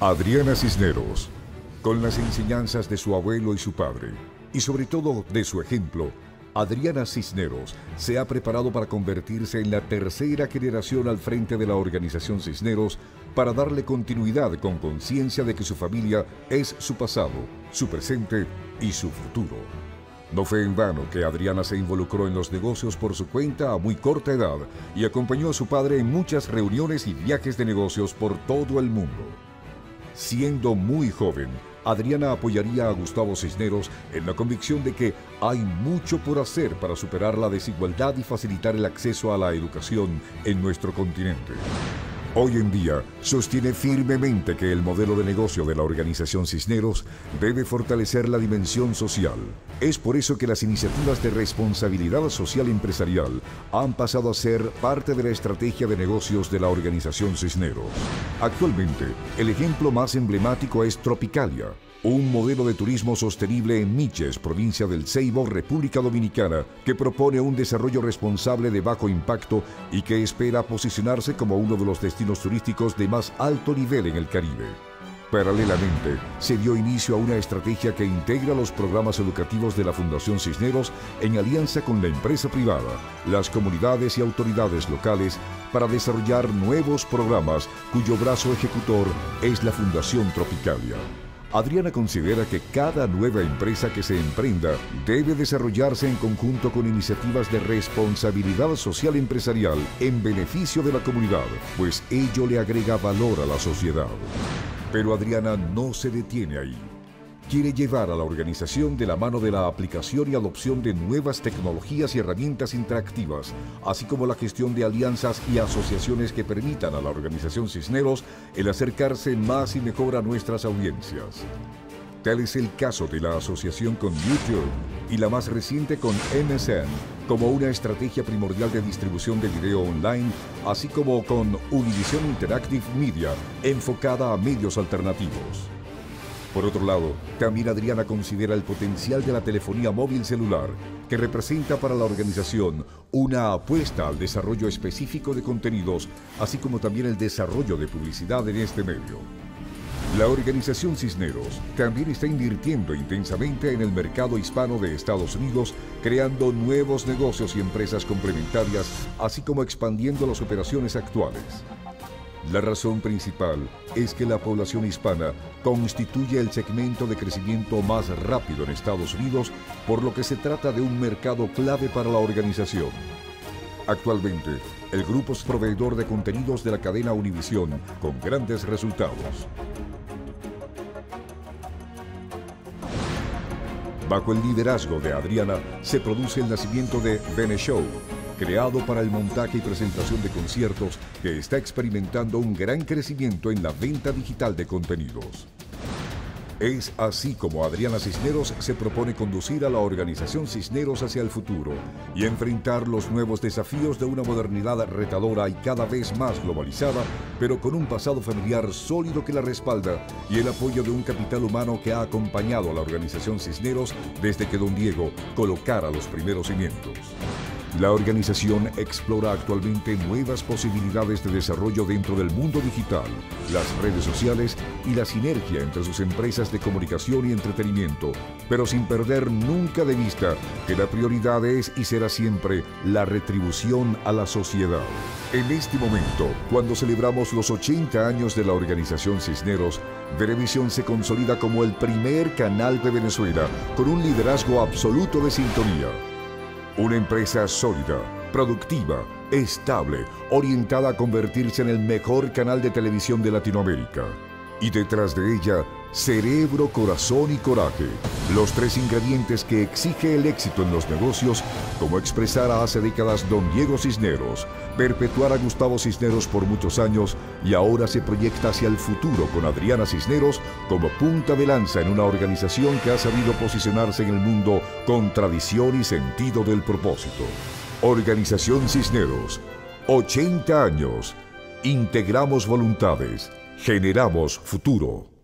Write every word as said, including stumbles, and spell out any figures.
Adriana Cisneros, con las enseñanzas de su abuelo y su padre, y sobre todo de su ejemplo, Adriana Cisneros se ha preparado para convertirse en la tercera generación al frente de la organización Cisneros para darle continuidad con conciencia de que su familia es su pasado, su presente y su futuro. No fue en vano que Adriana se involucró en los negocios por su cuenta a muy corta edad y acompañó a su padre en muchas reuniones y viajes de negocios por todo el mundo. Siendo muy joven, Adriana apoyaría a Gustavo Cisneros en la convicción de que hay mucho por hacer para superar la desigualdad y facilitar el acceso a la educación en nuestro continente. Hoy en día, sostiene firmemente que el modelo de negocio de la organización Cisneros debe fortalecer la dimensión social. Es por eso que las iniciativas de responsabilidad social empresarial han pasado a ser parte de la estrategia de negocios de la organización Cisneros. Actualmente, el ejemplo más emblemático es Tropicalia, un modelo de turismo sostenible en Miches, provincia del Seibo, República Dominicana, que propone un desarrollo responsable de bajo impacto y que espera posicionarse como uno de los destinos turísticos de más alto nivel en el Caribe. Paralelamente, se dio inicio a una estrategia que integra los programas educativos de la Fundación Cisneros en alianza con la empresa privada, las comunidades y autoridades locales para desarrollar nuevos programas cuyo brazo ejecutor es la Fundación Tropicalia. Adriana considera que cada nueva empresa que se emprenda debe desarrollarse en conjunto con iniciativas de responsabilidad social empresarial en beneficio de la comunidad, pues ello le agrega valor a la sociedad. Pero Adriana no se detiene ahí. Quiere llevar a la organización de la mano de la aplicación y adopción de nuevas tecnologías y herramientas interactivas, así como la gestión de alianzas y asociaciones que permitan a la organización Cisneros el acercarse más y mejor a nuestras audiencias. Tal es el caso de la asociación con YouTube y la más reciente con M S N, como una estrategia primordial de distribución de video online, así como con Univision Interactive Media, enfocada a medios alternativos. Por otro lado, también Adriana considera el potencial de la telefonía móvil celular, que representa para la organización una apuesta al desarrollo específico de contenidos, así como también el desarrollo de publicidad en este medio. La organización Cisneros también está invirtiendo intensamente en el mercado hispano de Estados Unidos, creando nuevos negocios y empresas complementarias, así como expandiendo las operaciones actuales. La razón principal es que la población hispana constituye el segmento de crecimiento más rápido en Estados Unidos, por lo que se trata de un mercado clave para la organización. Actualmente, el grupo es proveedor de contenidos de la cadena Univisión, con grandes resultados. Bajo el liderazgo de Adriana, se produce el nacimiento de Bene Show, creado para el montaje y presentación de conciertos, que está experimentando un gran crecimiento en la venta digital de contenidos. Es así como Adriana Cisneros se propone conducir a la organización Cisneros hacia el futuro y enfrentar los nuevos desafíos de una modernidad retadora y cada vez más globalizada, pero con un pasado familiar sólido que la respalda y el apoyo de un capital humano que ha acompañado a la organización Cisneros desde que don Diego colocara los primeros cimientos. La organización explora actualmente nuevas posibilidades de desarrollo dentro del mundo digital, las redes sociales y la sinergia entre sus empresas de comunicación y entretenimiento, pero sin perder nunca de vista que la prioridad es y será siempre la retribución a la sociedad. En este momento, cuando celebramos los ochenta años de la organización Cisneros, Venevisión se consolida como el primer canal de Venezuela con un liderazgo absoluto de sintonía. Una empresa sólida, productiva, estable, orientada a convertirse en el mejor canal de televisión de Latinoamérica. Y detrás de ella, cerebro, corazón y coraje. Los tres ingredientes que exige el éxito en los negocios, como expresara hace décadas don Diego Cisneros, perpetuar a Gustavo Cisneros por muchos años y ahora se proyecta hacia el futuro con Adriana Cisneros como punta de lanza en una organización que ha sabido posicionarse en el mundo con tradición y sentido del propósito. Organización Cisneros, ochenta años. Integramos voluntades, generamos futuro.